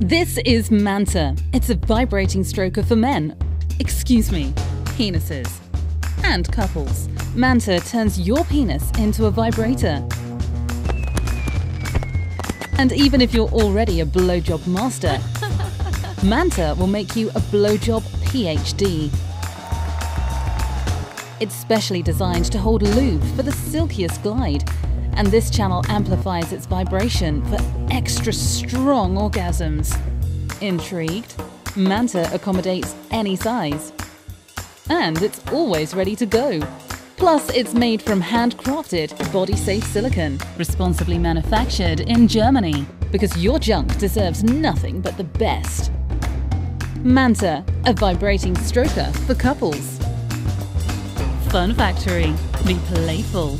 This is Manta. It's a vibrating stroker for men. Excuse me, penises. And couples. Manta turns your penis into a vibrator. And even if you're already a blowjob master, Manta will make you a blowjob PhD. It's specially designed to hold lube for the silkiest glide, and this channel amplifies its vibration for extra strong orgasms. Intrigued? Manta accommodates any size. And it's always ready to go. Plus, it's made from handcrafted, body-safe silicone, responsibly manufactured in Germany, because your junk deserves nothing but the best. Manta, a vibrating stroker for couples. Fun Factory. Be playful.